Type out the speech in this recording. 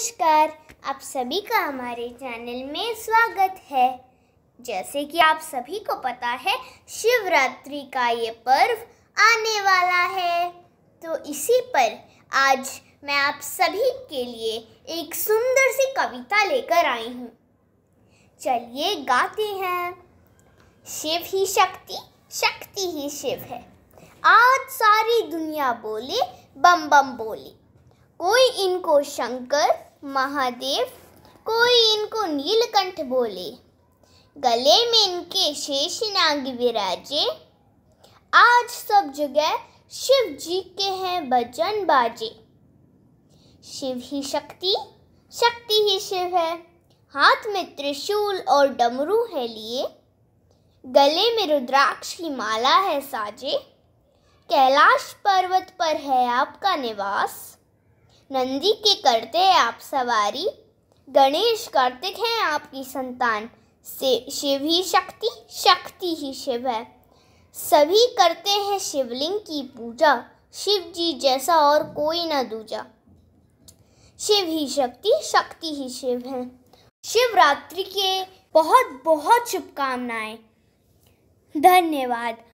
नमस्कार, आप सभी का हमारे चैनल में स्वागत है। जैसे कि आप सभी को पता है, शिवरात्रि का ये पर्व आने वाला है, तो इसी पर आज मैं आप सभी के लिए एक सुंदर सी कविता लेकर आई हूँ। चलिए गाते हैं। शिव ही शक्ति, शक्ति ही शिव है। आज सारी दुनिया बोले बम बम बोले। कोई इनको शंकर महादेव, कोई इनको नीलकंठ बोले। गले में इनके शेषनाग विराजे। आज सब जगह शिव जी के हैं भजन बाजे। शिव ही शक्ति, शक्ति ही शिव है। हाथ में त्रिशूल और डमरू है लिए। गले में रुद्राक्ष की माला है साजे। कैलाश पर्वत पर है आपका निवास। नंदी के करते हैं आप सवारी। गणेश कार्तिक हैं आपकी संतान। से शिव ही शक्ति, शक्ति ही शिव है। सभी करते हैं शिवलिंग की पूजा। शिव जी जैसा और कोई ना दूजा। शिव ही शक्ति, शक्ति ही शिव है। शिवरात्रि के बहुत बहुत शुभकामनाएं। धन्यवाद।